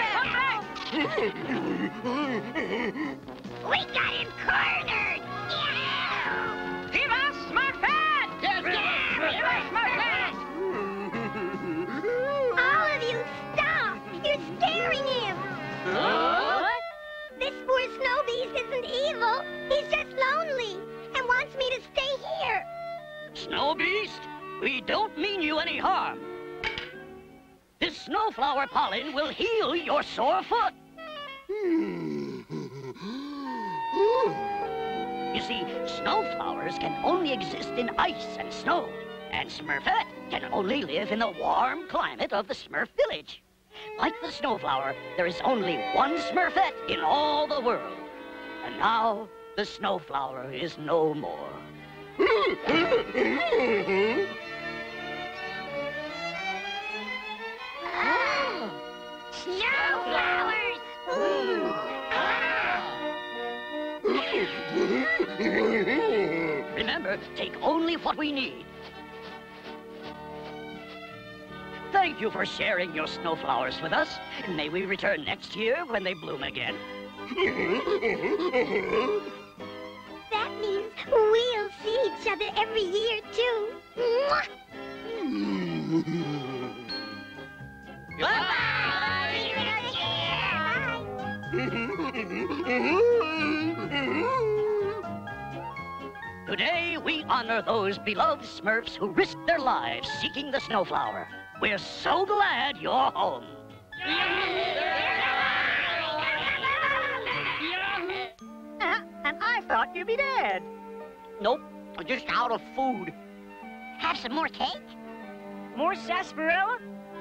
We got him cornered! Yeah! Give us Smurfette! Yes, yeah, give us Smurfette! All of you, stop! You're scaring him! Huh? This poor snow beast isn't evil. He's just lonely and wants me to stay here. Snow beast, we don't mean you any harm. This snowflower pollen will heal your sore foot. You see, snowflowers can only exist in ice and snow, and Smurfette can only live in the warm climate of the Smurf village. Like the snowflower, there is only one Smurfette in all the world. And now, the snowflower is no more. Oh, snowflowers! Remember, take only what we need. Thank you for sharing your snowflowers with us. May we return next year when they bloom again. That means we'll see each other every year, too. Today, we honor those beloved Smurfs who risked their lives seeking the snowflower. We're so glad you're home. And I thought you'd be dead. Nope, I'm just out of food. Have some more cake? More sassafrella?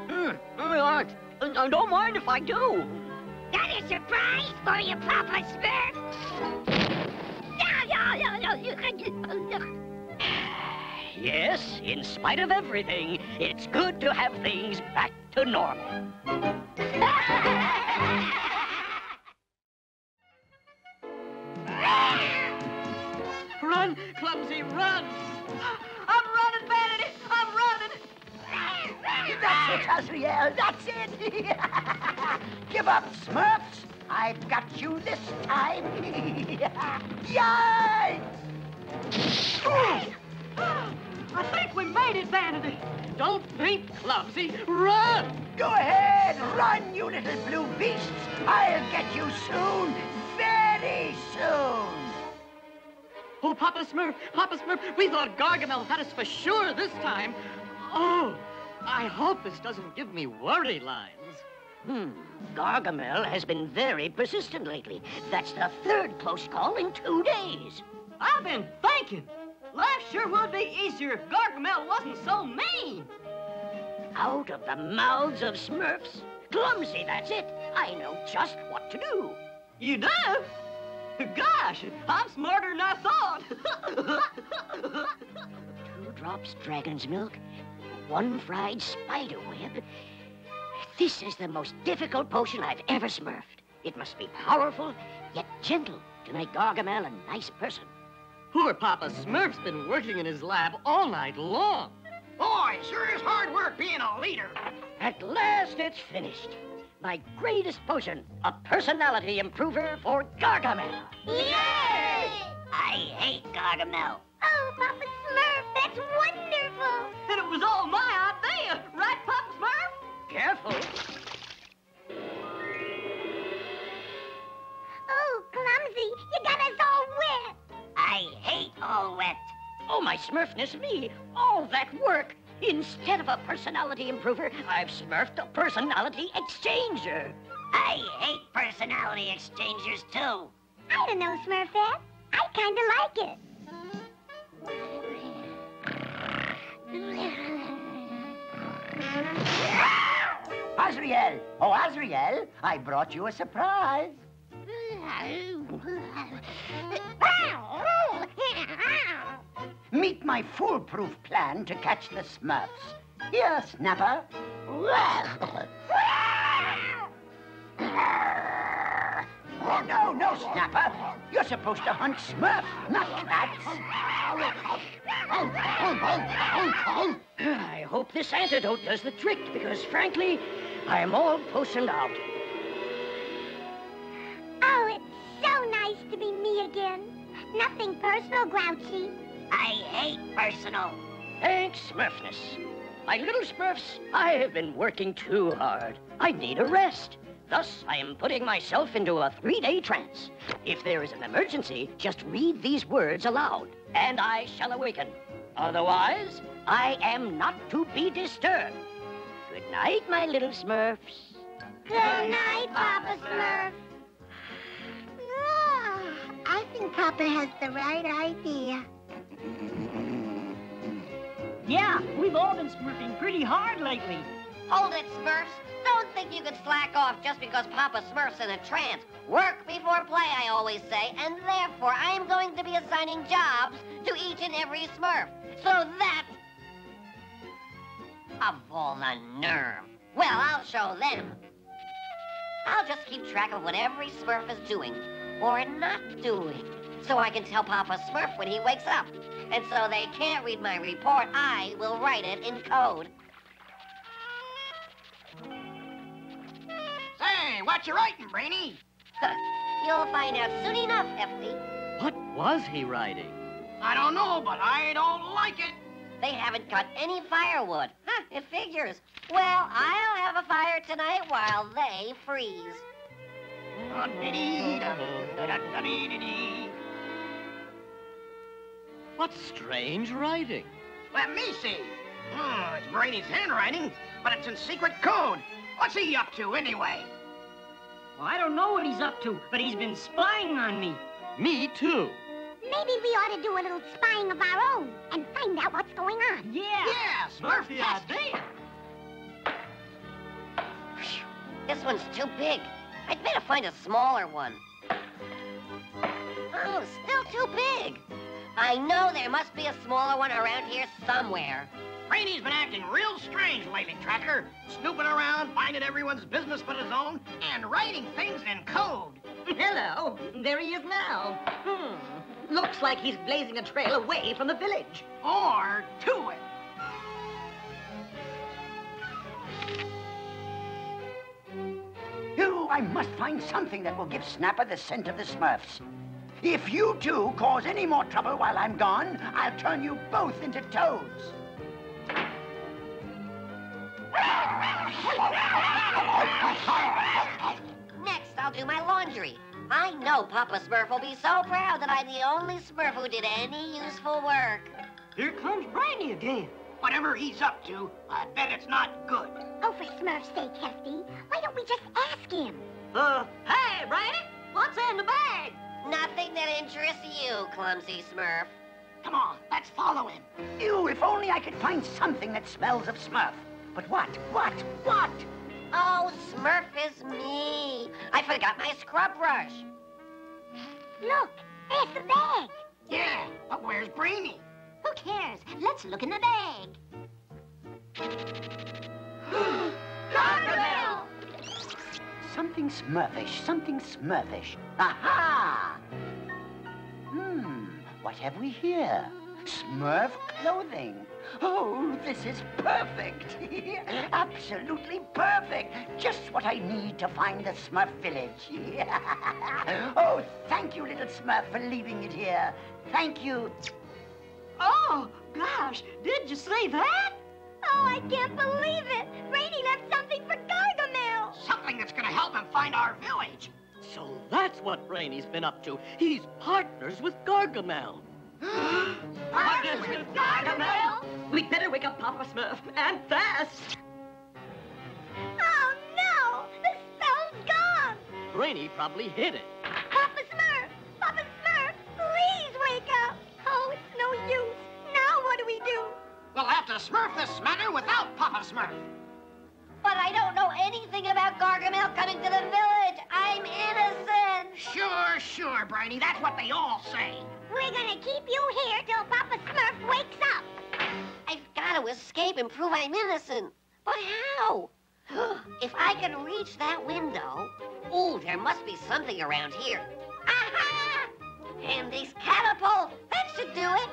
I don't mind if I do. Got a surprise for you, Papa Smurf! Yes, in spite of everything, it's good to have things back to normal. it, Azrael. That's it. Give up, Smurfs. I've got you this time. Yay! Hey! I think we made it, Vanity. Don't think, Clumsy. Run! Go ahead. Run, you little blue beasts. I'll get you soon. Very soon. Oh, Papa Smurf, Papa Smurf, we thought Gargamel had us for sure this time. Oh, I hope this doesn't give me worry lines. Gargamel has been very persistent lately. That's the third close call in 2 days. I've been thinking. Life sure would be easier if Gargamel wasn't so mean. Out of the mouths of Smurfs. Clumsy, that's it. I know just what to do. You do? Gosh, I'm smarter than I thought. 2 drops dragon's milk, 1 fried spider web. This is the most difficult potion I've ever smurfed. It must be powerful, yet gentle, to make Gargamel a nice person. Poor Papa Smurf's been working in his lab all night long. Boy, sure is hard work being a leader. At last it's finished. My greatest potion, a personality improver for Gargamel. Yay! I hate Gargamel. Oh, Papa Smurf, that's wonderful. And it was all my idea, right, Papa Smurf? Careful. Oh, Clumsy, you got us all wet. I hate all wet. Oh, my Smurfness me, all that work. Instead of a personality improver, I've smurfed a personality exchanger. I hate personality exchangers, too. I don't know, Smurfette. I kind of like it. Azrael! Oh, Azrael, I brought you a surprise. Meet my foolproof plan to catch the Smurfs. Here, Snapper. Oh, no, no, Snapper. You're supposed to hunt Smurfs, not cats. I hope this antidote does the trick, because, frankly, I am all potioned out. Oh, it's so nice to be me again. Nothing personal, Grouchy. I hate personal. Thanks, Smurfness. My little Smurfs, I have been working too hard. I need a rest. Thus, I am putting myself into a 3-day trance. If there is an emergency, just read these words aloud, and I shall awaken. Otherwise, I am not to be disturbed. Good night, my little Smurfs. Good night, Papa Smurf. Oh, I think Papa has the right idea. Yeah, we've all been smurfing pretty hard lately. Hold it, Smurfs. Don't think you can slack off just because Papa Smurf's in a trance. Work before play, I always say, and therefore I'm going to be assigning jobs to each and every Smurf. So that... of all the nerve. Well, I'll show them. I'll just keep track of what every Smurf is doing, or not doing, so I can tell Papa Smurf when he wakes up. And so they can't read my report. I will write it in code. Say, what you writing, Brainy? You'll find out soon enough, Hefty. What was he writing? I don't know, but I don't like it. They haven't got any firewood. Huh, it figures. Well, I'll have a fire tonight while they freeze. What strange writing? Let me see. Oh, it's Brainy's handwriting, but it's in secret code. What's he up to, anyway? Well, I don't know what he's up to, but he's been spying on me. Me, too. Maybe we ought to do a little spying of our own and find out what's going on. Yeah. Yeah, Smurf the idea. This one's too big. I'd better find a smaller one. Oh, still too big. I know there must be a smaller one around here somewhere. Brainy's been acting real strange lately, Tracker. Snooping around, finding everyone's business but his own, and writing things in code. Hello. There he is now. Looks like he's blazing a trail away from the village. Or to it. I must find something that will give Snapper the scent of the Smurfs. If you two cause any more trouble while I'm gone, I'll turn you both into toads. Next, I'll do my laundry. I know Papa Smurf will be so proud that I'm the only Smurf who did any useful work. Here comes Brainy again. Whatever he's up to, I bet it's not good. Oh, for Smurf's sake, Hefty, why don't we just ask him? Hey, Brainy, what's in the bag? Nothing that interests you, Clumsy Smurf. Come on, let's follow him. Ew, if only I could find something that smells of Smurf. But what? Oh, Smurf is me. I forgot my scrub brush. Look, there's the bag. Yeah, but where's Brainy? Who cares? Let's look in the bag. Gargamel! Something Smurfish, something Smurfish. Aha! What have we here? Smurf clothing. Oh, this is perfect. Absolutely perfect. Just what I need to find the Smurf village. Oh, thank you, little Smurf, for leaving it here. Thank you. Oh, gosh, did you see that? Oh, I can't believe it. Brainy left something for Gargamel. Something that's gonna help him find our village. So that's what Brainy's been up to. He's partners with Gargamel. Partners with Gargamel? We'd better wake up Papa Smurf, and fast. Oh, no, the spell's gone. Brainy probably hid it. Papa Smurf, please wake up. Oh, it's no use. Now what do we do? We'll have to Smurf this matter without Papa Smurf. But I don't know anything about Gargamel coming to the village. I'm innocent. Sure, Brainy. That's what they all say. We're gonna keep you here till Papa Smurf wakes up. I've got to escape and prove I'm innocent. But how? If I can reach that window... Ooh, there must be something around here. Aha! Handy's catapult. That should do it.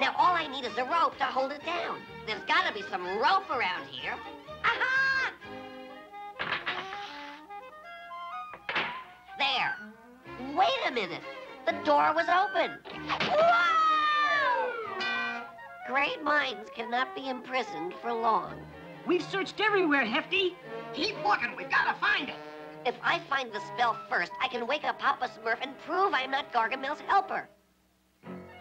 Now all I need is a rope to hold it down. There's got to be some rope around here. Aha! There. Wait a minute. The door was open. Whoa! Great minds cannot be imprisoned for long. We've searched everywhere, Hefty. Keep looking. We've got to find it. If I find the spell first, I can wake up Papa Smurf and prove I'm not Gargamel's helper.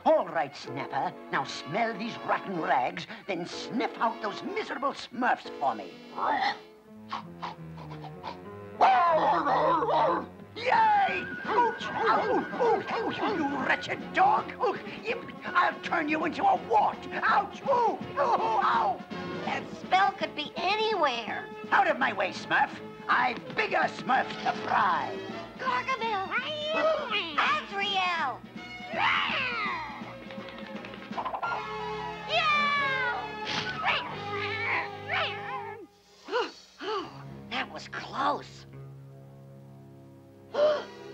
All right, Snapper. Now smell these rotten rags, then sniff out those miserable Smurfs for me. Yay! Ouch! You wretched dog! I'll turn you into a wart! Ouch! Ow! That spell could be anywhere. Out of my way, Smurf. I've bigger Smurfs to fry. Gargamel! Azrael! That was close.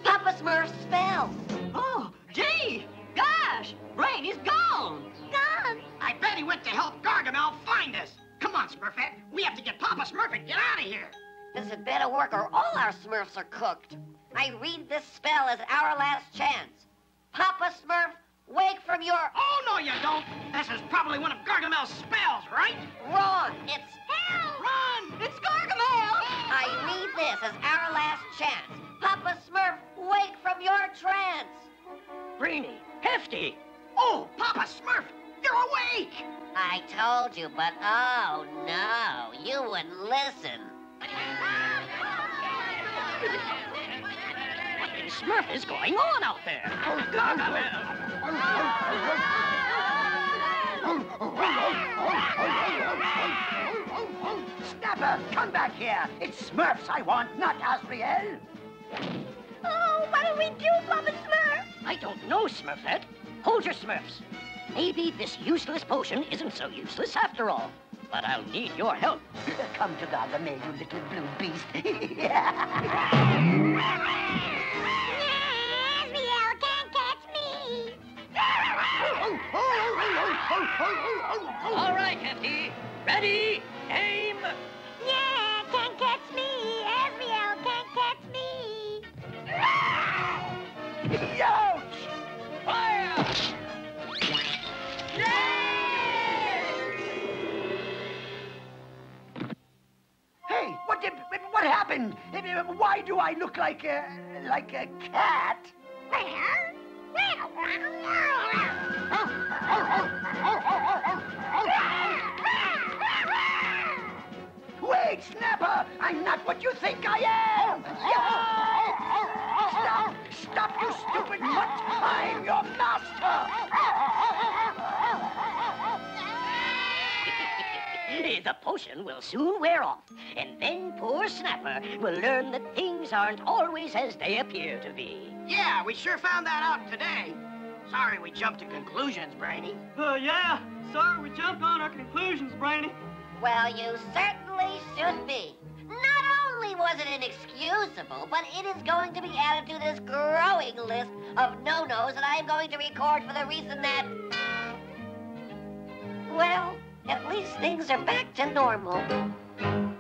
Papa Smurf's spell. Oh, gee, gosh, Brainy's gone. Gone? I bet he went to help Gargamel find us. Come on, Smurfette, we have to get Papa Smurf and get out of here. This had better work or all our Smurfs are cooked. I read this spell as our last chance. Papa Smurf, wake from your... Oh, no, you don't. This is probably one of Gargamel's spells, right? Wrong. It's... Help! Run! It's Gargamel! I read this as our last chance. Papa Smurf, wake from your trance. Brainy, Hefty. Oh, Papa Smurf, you're awake. I told you, but oh, no, you wouldn't listen. What in Smurf is going on out there? Gargamel! Snapper, come back here. It's Smurfs I want, not Azrael. Oh, what do we do, Papa Smurf? I don't know, Smurfette. Hold your Smurfs. Maybe this useless potion isn't so useless after all. But I'll need your help. Come to Gargamel, you little blue beast. Azrael can't catch me. All right, Hefty. Ready? Aim. Yeah, can't catch me. Azrael can't catch me. Ouch! Fire! Yay! Hey, what happened? Why do I look like a cat? Wait, Snapper! I'm not what you think I am! Stop! Stop, you stupid mutt! I'm your master! The potion will soon wear off, and then poor Snapper will learn that things aren't always as they appear to be. Yeah, we sure found that out today. Sorry we jumped to conclusions, Brainy. Sorry we jumped on our conclusions, Brainy. Well, you certainly should be. Not only was it inexcusable, but it is going to be added to this growing list of no-nos that I am going to record for the reason that... Well, at least things are back to normal.